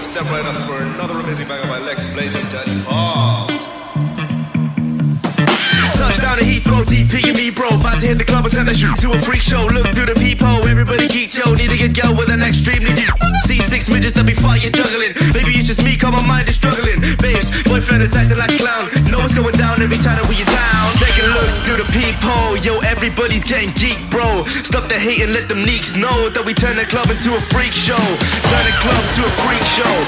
Step right up for another amazing bang on my legs, blazing Daddy Paul. Touchdown to Heathrow, DP and me bro. About to hit the club and turn the shoot to a freak show. Look through the peephole, everybody geek yo. Need to get go with an extremely deep. See six midgets that be fighting, juggling. Maybe it's just me, cause my mind is struggling. Babes, boyfriend is acting like a clown. Know what's going down every time that we are down. Take a look through the peephole, yo, everybody's getting geek bro. Stop the hate and let them neeks know that we turn the club into a freak show. Turn the club to a freak show.